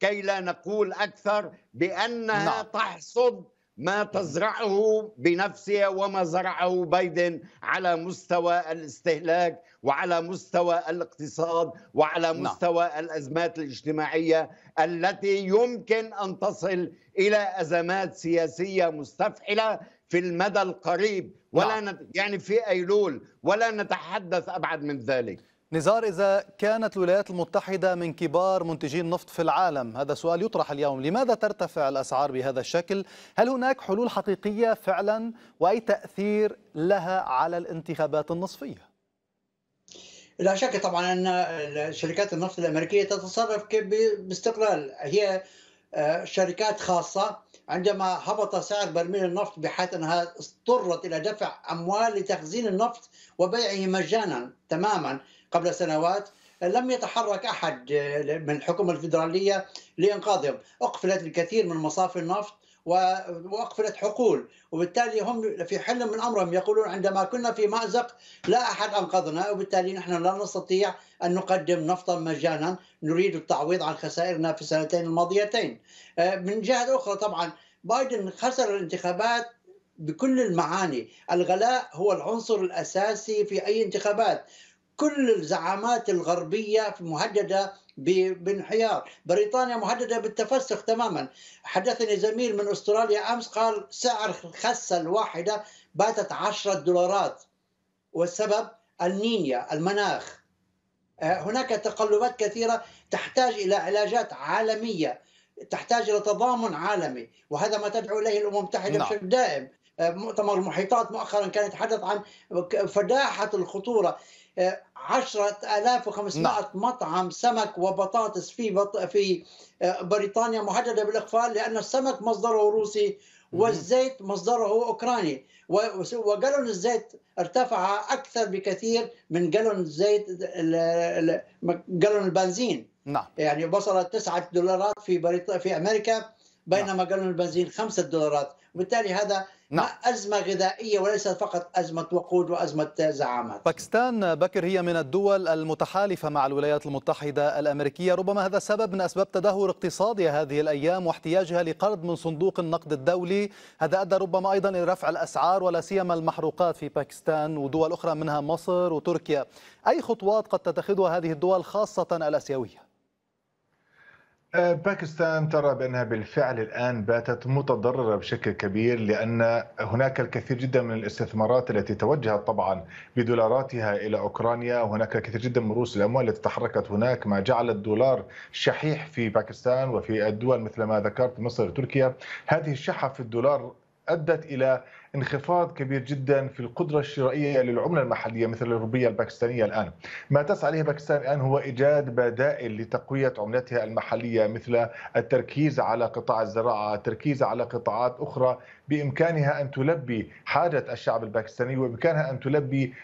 كي لا نقول أكثر، بأنها تحصد ما تزرعه بنفسها وما زرعه بايدن على مستوى الاستهلاك وعلى مستوى الاقتصاد وعلى مستوى الأزمات الاجتماعية التي يمكن أن تصل إلى أزمات سياسية مستفحلة في المدى القريب، ولا يعني في أيلول، ولا نتحدث أبعد من ذلك. نزار، إذا كانت الولايات المتحدة من كبار منتجي النفط في العالم، هذا سؤال يطرح اليوم، لماذا ترتفع الأسعار بهذا الشكل؟ هل هناك حلول حقيقية فعلا، وأي تأثير لها على الانتخابات النصفية؟ لا شك طبعا أن شركات النفط الأمريكية تتصرف باستقلال، هي شركات خاصة. عندما هبط سعر برميل النفط بحيث أنها اضطرت إلى دفع أموال لتخزين النفط وبيعه مجانا تماما قبل سنوات، لم يتحرك أحد من الحكومة الفيدرالية لإنقاذهم، أقفلت الكثير من مصافي النفط وأقفلت حقول، وبالتالي هم في حلم من أمرهم، يقولون عندما كنا في مأزق لا أحد أنقذنا، وبالتالي نحن لا نستطيع أن نقدم نفطا مجانا، نريد التعويض عن خسائرنا في السنتين الماضيتين. من جهة أخرى طبعا بايدن خسر الانتخابات بكل المعاني، الغلاء هو العنصر الأساسي في أي انتخابات، كل الزعامات الغربية مهددة بانحيار، بريطانيا مهددة بالتفسخ تماما. حدثني زميل من أستراليا أمس قال سعر الخسة الواحدة باتت $10، والسبب النينيا، المناخ. هناك تقلبات كثيرة تحتاج إلى علاجات عالمية، تحتاج إلى تضامن عالمي، وهذا ما تدعو إليه الأمم المتحدة بشكل دائم. مؤتمر المحيطات مؤخرا كان يتحدث عن فداحة الخطورة، 10,500 مطعم سمك وبطاطس في بريطانيا مهددة بالإقفال، لأن السمك مصدره روسي والزيت مصدره أوكراني، وجالون الزيت ارتفع أكثر بكثير من جالون الزيت، جالون البنزين. يعني وصلت $9 في أمريكا، بينما جالون البنزين $5، وبالتالي هذا أزمة غذائية وليس فقط أزمة وقود وأزمة زعامات. باكستان بكر هي من الدول المتحالفة مع الولايات المتحدة الأمريكية، ربما هذا سبب من أسباب تدهور اقتصادها هذه الأيام واحتياجها لقرض من صندوق النقد الدولي، هذا أدى ربما أيضا إلى رفع الأسعار ولا سيما المحروقات في باكستان ودول أخرى منها مصر وتركيا. أي خطوات قد تتخذها هذه الدول خاصة الآسيوية؟ باكستان ترى بأنها بالفعل الآن باتت متضررة بشكل كبير، لأن هناك الكثير جدا من الاستثمارات التي توجهت طبعا بدولاراتها إلى أوكرانيا، وهناك كثير جدا من رؤوس الأموال التي تحركت هناك، ما جعل الدولار شحيح في باكستان وفي الدول مثل ما ذكرت مصر وتركيا. هذه الشحة في الدولار أدت إلى انخفاض كبير جدا في القدرة الشرائية للعملة المحلية مثل الروبية الباكستانية الآن. ما تسعى إليه باكستان الآن هو إيجاد بدائل لتقوية عملتها المحلية، مثل التركيز على قطاع الزراعة، التركيز على قطاعات أخرى بإمكانها أن تلبي حاجة الشعب الباكستاني، وبإمكانها أن تلبي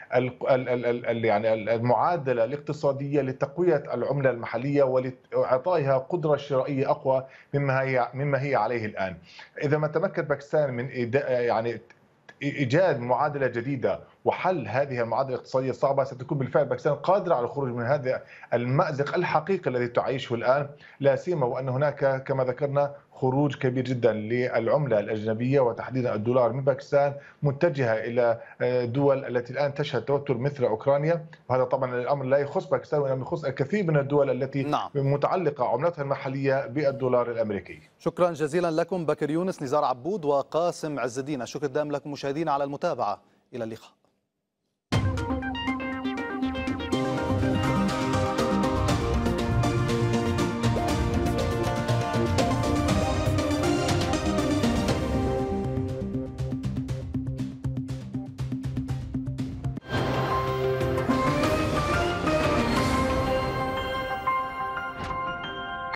المعادلة الاقتصادية لتقوية العملة المحلية ولإعطائها قدرة شرائية أقوى مما هي عليه الآن. إذا ما تمكن باكستان من إيجاد معادلة جديدة وحل هذه المعادلة الاقتصادية الصعبة، ستكون بالفعل باكستان قادرة على الخروج من هذا المأزق الحقيقي الذي تعيشه الآن، لا سيما وأن هناك كما ذكرنا خروج كبير جدا للعملة الأجنبية وتحديدا الدولار من باكستان متجهة إلى دول التي الآن تشهد توتر مثل أوكرانيا، وهذا طبعا الأمر لا يخص باكستان وإنما يخص الكثير من الدول التي متعلقة عملتها المحلية بالدولار الأمريكي. شكرا جزيلا لكم بكر يونس، نزار عبود، وقاسم عز الدين. الشكر الدائم لكم مشاهدينا على المتابعة، إلى اللقاء.